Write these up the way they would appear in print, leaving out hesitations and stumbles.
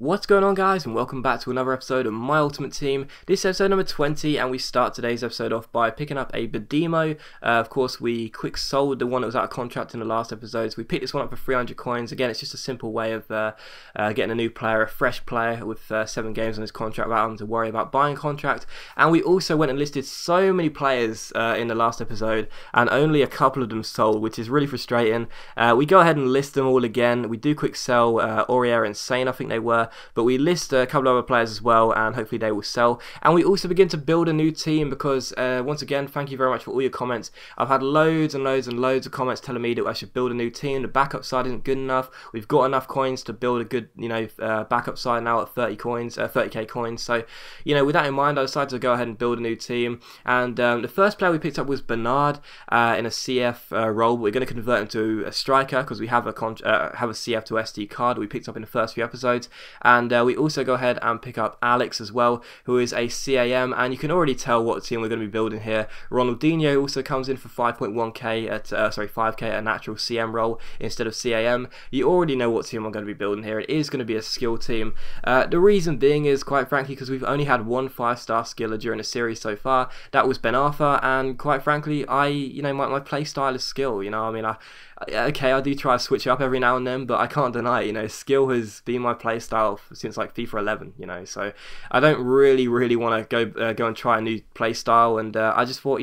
What's going on, guys, and welcome back to another episode of my Ultimate Team. This is episode number 20, and we start today's episode off by picking up a Bedimo. Of course, we quick sold the one that was out of contract in the last episode, so we picked this one up for 300 coins. Again, it's just a simple way of getting a new player, a fresh player with 7 games on his contract without having to worry about buying a contract. And we also went and listed so many players in the last episode, and only a couple of them sold, which is really frustrating. We go ahead and list them all again. We do quick sell Aurier and Sane, I think they were. But we list a couple of other players as well, and hopefully they will sell. And we also begin to build a new team because, once again, thank you very much for all your comments. I've had loads and loads and loads of comments telling me that I should build a new team. The backup side isn't good enough. We've got enough coins to build a good, backup side now at 30k coins. So, with that in mind, I decided to go ahead and build a new team. And the first player we picked up was Bernard in a CF role. We're going to convert him to a striker because we have a CF to SD card that we picked up in the first few episodes. And we also go ahead and pick up Alex as well, who is a CAM, and you can already tell what team we're going to be building here. Ronaldinho also comes in for 5.1k at 5k at a natural CM role instead of CAM. You already know what team I'm going to be building here. It is going to be a skill team. The reason being is, quite frankly, because we've only had one 5-star skiller during the series so far. That was Ben Arthur, and quite frankly, my play style is skill. I do try to switch it up every now and then, but I can't deny it, skill has been my play style since like FIFA 11, so I don't really want to go and try a new play style, and I just thought,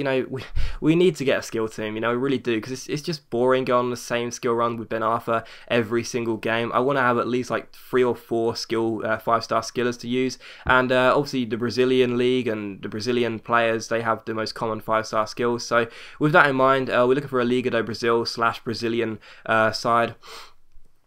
we need to get a skill team, we really do, because it's just boring going on the same skill run with Ben Arthur every single game. I want to have at least like 3 or 4 skill 5-star skillers to use, and obviously the Brazilian league and the Brazilian players, they have the most common 5-star skills. So with that in mind, we're looking for a Liga do Brasil / Brazilian side.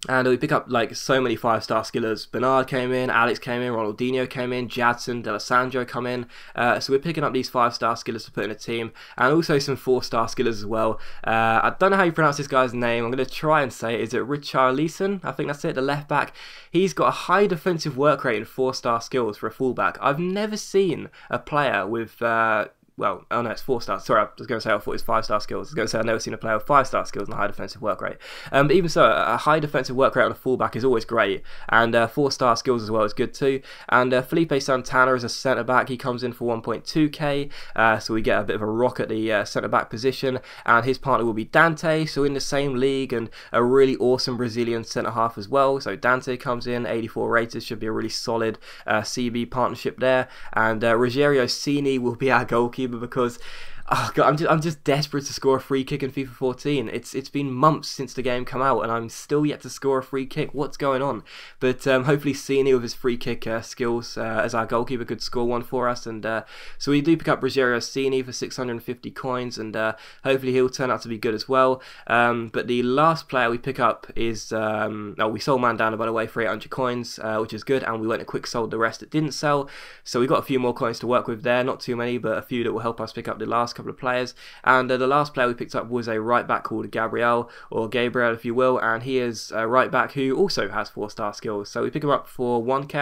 And we pick up like so many 5-star skillers. Bernard came in, Alex came in, Ronaldinho came in, Jadson D'Alessandro come in. So we're picking up these 5-star skillers to put in a team, and also some 4-star skillers as well. I don't know how you pronounce this guy's name. I'm going to try and say it. Is it Richarlison? I think that's it, the left back. He's got a high defensive work rate and 4-star skills for a fullback. I've never seen a player with... well, oh no, it's 4-star. Sorry, I was going to say I thought it was 5-star skills. I was going to say I've never seen a player with 5-star skills and a high defensive work rate. But even so, a high defensive work rate on a fullback is always great. And 4-star skills as well is good too. And Felipe Santana is a centre-back. He comes in for 1.2k. So we get a bit of a rock at the centre-back position. And his partner will be Dante. So in the same league, and a really awesome Brazilian centre-half as well. So Dante comes in, 84 rated. Should be a really solid CB partnership there. And Rogério Ceni will be our goalkeeper, because oh God, I'm just desperate to score a free kick in FIFA 14. It's been months since the game come out, and I'm still yet to score a free kick. What's going on? But hopefully Sane with his free kick skills as our goalkeeper could score one for us. And so we do pick up Rogério Ceni for 650 coins, and hopefully he'll turn out to be good as well. But the last player we pick up is we sold Mandana, by the way, for 800 coins, which is good, and we went and quick sold the rest that didn't sell. So we got a few more coins to work with there, not too many, but a few that will help us pick up the last couple of players. And the last player we picked up was a right back called Gabriel, or Gabriel if you will, and he is a right back who also has 4-star skills. So we pick him up for 1k,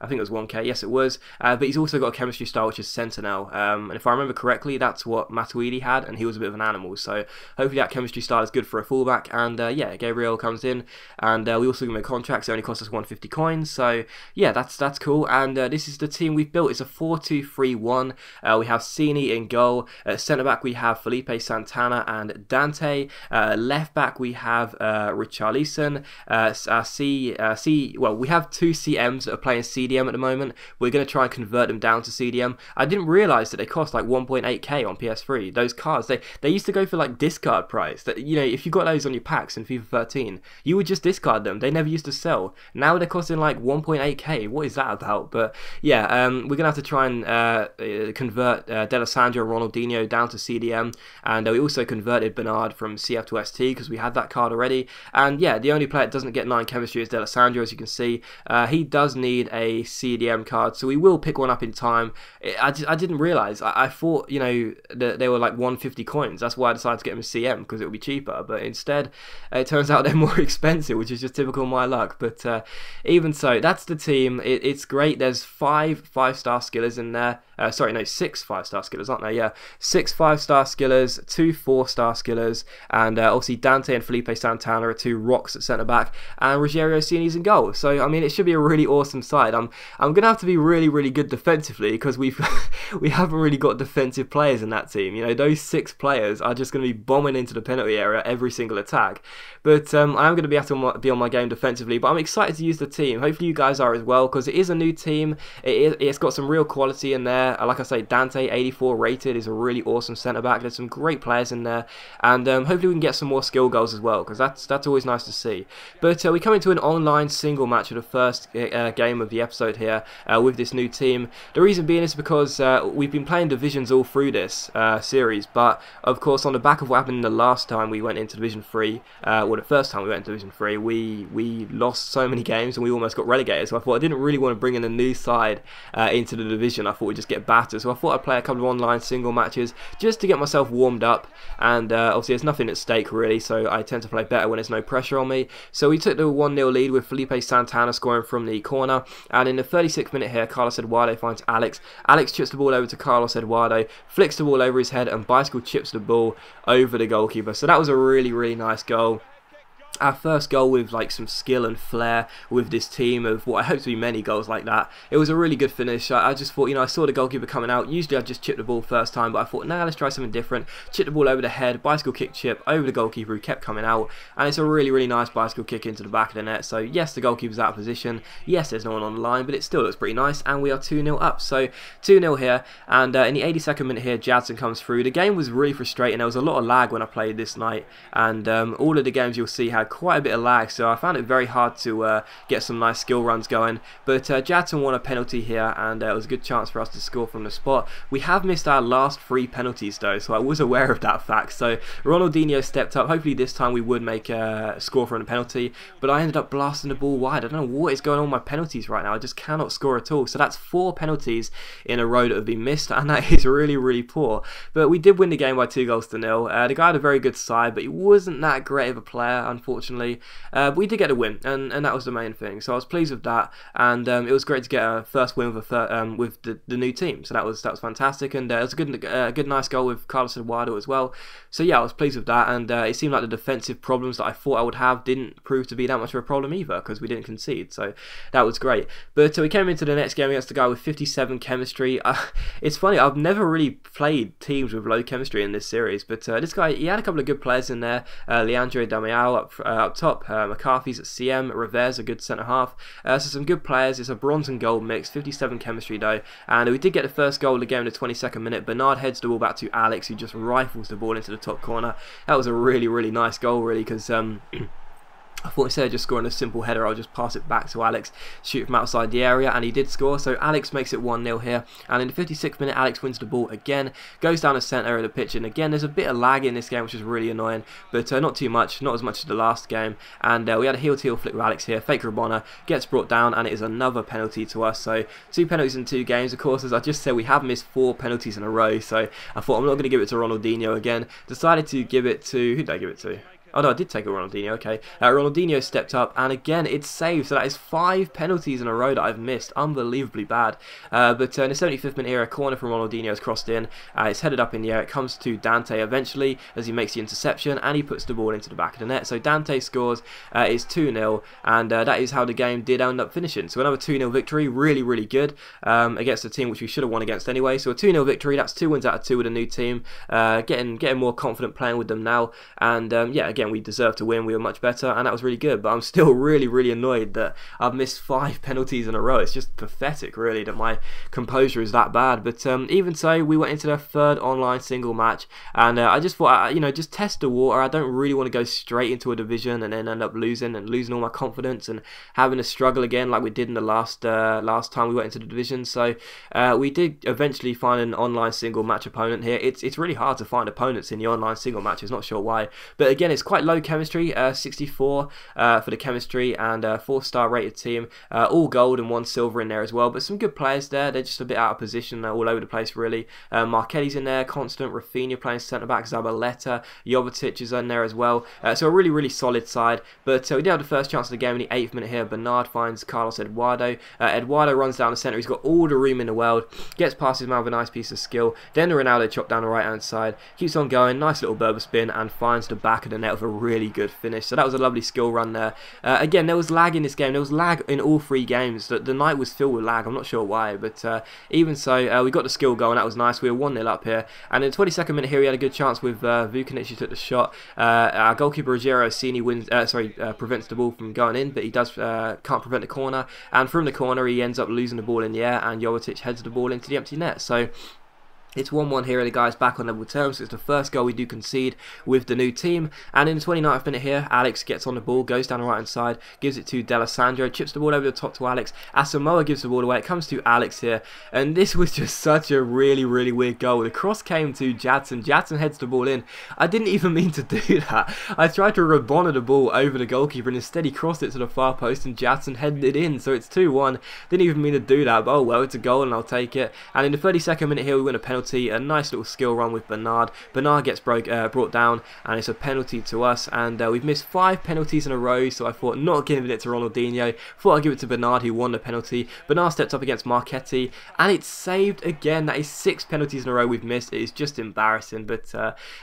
I think it was 1k, yes it was, but he's also got a chemistry style which is Sentinel, and if I remember correctly, that's what Matuidi had, and he was a bit of an animal, so hopefully that chemistry style is good for a fullback. And yeah, Gabriel comes in, and we also give him a contract, so it only cost us 150 coins, so yeah, that's cool. And this is the team we've built. It's a 4-2-3-1, we have Ceni in goal, at centre-back we have Felipe Santana and Dante, left-back we have Richarlison, well, we have 2 CMs that are playing CD at the moment. We're going to try and convert them down to CDM. I didn't realise that they cost like 1.8k on PS3. Those cards, they used to go for like discard price. That, if you got those on your packs in FIFA 13, you would just discard them. They never used to sell. Now they're costing like 1.8k. What is that about? But yeah, we're going to have to try and convert D'Alessandro, Ronaldinho down to CDM, and we also converted Bernard from CF to ST because we had that card already. And yeah, the only player that doesn't get 9 chemistry is D'Alessandro, as you can see. He does need a CDM card, so we will pick one up in time. I didn't realise. I thought that they were like 150 coins. That's why I decided to get them a CM, because it would be cheaper, but instead it turns out they're more expensive, which is just typical of my luck. But even so, that's the team. It's great. There's 5 5-star skillers in there. Sorry, no, 6 5-star skillers, aren't there? Australia, 6 5-star skillers, 2 4-star skillers, and obviously Dante and Felipe Santana are two rocks at centre back, and Rogério Ceni's in goal. So I mean, it should be a really awesome side. I'm gonna have to be really good defensively, because we haven't really got defensive players in that team. You know, those 6 players are just gonna be bombing into the penalty area every single attack. But I am gonna be able to be on my game defensively. But I'm excited to use the team. Hopefully you guys are as well, because it is a new team. It's got some real quality in there. Like I say, Dante, 84 rated, is a really awesome centre back. There's some great players in there, and hopefully we can get some more skill goals as well, because that's always nice to see. But we come into an online single match for the first game of the episode here with this new team. The reason being is because we've been playing divisions all through this series, but of course on the back of what happened the last time we went into Division 3, well, the first time we went into Division 3, we lost so many games and we almost got relegated. So I thought I didn't really want to bring in a new side into the division. I thought we'd just get battered. So I thought I'd play a couple of online single matches just to get myself warmed up, and obviously there's nothing at stake really, so I tend to play better when there's no pressure on me. So we took the 1-0 lead with Felipe Santana scoring from the corner, and in the 36th minute here, Carlos Eduardo finds Alex. Alex chips the ball over to Carlos Eduardo, flicks the ball over his head, and bicycle chips the ball over the goalkeeper. So that was a really nice goal. Our first goal with like some skill and flair with this team, of what I hope to be many goals like that. It was a really good finish. I just thought, you know, I saw the goalkeeper coming out. Usually I'd just chip the ball first time, but I thought, nah, let's try something different. Chip the ball over the head, bicycle kick chip over the goalkeeper, who kept coming out, and it's a really nice bicycle kick into the back of the net. So yes, the goalkeeper's out of position. Yes, there's no one on the line, but it still looks pretty nice, and we are 2-0 up. So 2-0 here, and in the 82nd minute here, Jadson comes through. The game was really frustrating. There was a lot of lag when I played this night, and all of the games you'll see had quite a bit of lag, so I found it very hard to get some nice skill runs going. But Jadson won a penalty here, and it was a good chance for us to score from the spot. We have missed our last 3 penalties though, so I was aware of that fact. So Ronaldinho stepped up. Hopefully this time we would make a score from the penalty, but I ended up blasting the ball wide. I don't know what is going on with my penalties right now. I just cannot score at all. So that's 4 penalties in a row that have been missed, and that is really poor. But we did win the game by 2 goals to 0. The guy had a very good side, but he wasn't that great of a player, unfortunately, but we did get a win, and that was the main thing. So I was pleased with that, and it was great to get a first win with the new team. So that was fantastic, and it was a good nice goal with Carlos Eduardo as well. So yeah, I was pleased with that, and it seemed like the defensive problems that I thought I would have didn't prove to be that much of a problem either, because we didn't concede. So that was great. But we came into the next game against the guy with 57 chemistry. It's funny, I've never really played teams with low chemistry in this series, but this guy, he had a couple of good players in there. Leandro Damião up top, McCarthy's at CM, Rivera's a good centre-half, so some good players. It's a bronze and gold mix, 57 chemistry though, and we did get the first goal of the game in the 22nd minute. Bernard heads the ball back to Alex, who just rifles the ball into the top corner. That was a really nice goal really, because I thought instead of just scoring a simple header, I'll just pass it back to Alex, shoot from outside the area, and he did score. So Alex makes it 1-0 here, and in the 56th minute, Alex wins the ball again, goes down the centre of the pitch, and again, there's a bit of lag in this game, which is really annoying, but not too much, not as much as the last game, and we had a heel-to-heel flick with Alex here. Fake Rabona gets brought down, and it is another penalty to us. So 2 penalties in 2 games. Of course, as I just said, we have missed 4 penalties in a row, so I thought I'm not going to give it to Ronaldinho again. Decided to give it to, who did I give it to? Oh no, I did take a Ronaldinho, okay. Ronaldinho stepped up, and again, it's saved. So that is 5 penalties in a row that I've missed. Unbelievably bad. But in the 75th minute here, a corner from Ronaldinho is crossed in. It's headed up in the air. It comes to Dante eventually, as he makes the interception, and he puts the ball into the back of the net. So Dante scores. It's 2-0, and that is how the game did end up finishing. So another 2-0 victory, really good, against a team which we should have won against anyway. So a 2-0 victory, that's 2 wins out of 2 with a new team. Getting more confident playing with them now, and yeah, again, we deserved to win. We were much better, and that was really good. But I'm still really annoyed that I've missed 5 penalties in a row. It's just pathetic really that my composure is that bad. But even so, we went into their 3rd online single match, and I just thought, you know, just test the water. I don't really want to go straight into a division and then end up losing and losing all my confidence and having a struggle again like we did in the last time we went into the division. So we did eventually find an online single match opponent here. It's really hard to find opponents in the online single match. It's not sure why, but again, it's quite quite low chemistry, 64 for the chemistry, and 4-star rated team, all gold and 1 silver in there as well, but some good players there. They're just a bit out of position, all over the place really. Marchetti's in there, Constant, Rafinha playing centre-back, Zabaleta, Jovetic is in there as well, so a really solid side, but we did have the first chance of the game in the 8th minute here. Bernard finds Carlos Eduardo, Eduardo runs down the centre, he's got all the room in the world, gets past his man with a nice piece of skill, then the Ronaldo chop down the right hand side, keeps on going, nice little berber spin, and finds the back of the net with a really good finish. So that was a lovely skill run there. Again, there was lag in this game, there was lag in all 3 games, the night was filled with lag, I'm not sure why, but even so, we got the skill goal and that was nice. We were 1-0 up here, and in the 22nd minute here we had a good chance with Vukicevic, who took the shot. Our goalkeeper Rogério Ceni prevents the ball from going in, but he does can't prevent the corner, and from the corner he ends up losing the ball in the air, and Jovetic heads the ball into the empty net. So it's 1-1 here, and the guys back on level terms. It's the first goal we do concede with the new team. And in the 29th minute here, Alex gets on the ball, goes down the right hand side, gives it to D'Alessandro, chips the ball over the top to Alex. Asamoah gives the ball away, it comes to Alex here. And this was just such a really weird goal. The cross came to Jadson, Jadson heads the ball in. I didn't even mean to do that. I tried to rabona the ball over the goalkeeper, and instead he crossed it to the far post and Jadson headed it in. So it's 2-1. Didn't even mean to do that, but oh well, it's a goal and I'll take it. And in the 32nd minute here, we win a penalty. A nice little skill run with Bernard. Bernard gets brought down, and it's a penalty to us, and we've missed 5 penalties in a row, so I thought not giving it to Ronaldinho, thought I'd give it to Bernard, who won the penalty. Bernard steps up against Marchetti, and it's saved again. That is 6 penalties in a row we've missed. It is just embarrassing, but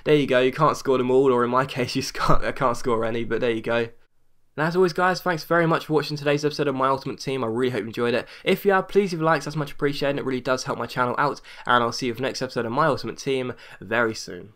there you go. You can't score them all, or in my case, you can't score any, but there you go. And as always guys, thanks very much for watching today's episode of My Ultimate Team. I really hope you enjoyed it. If you have, please leave likes, that's much appreciated, and it really does help my channel out. And I'll see you for the next episode of My Ultimate Team very soon.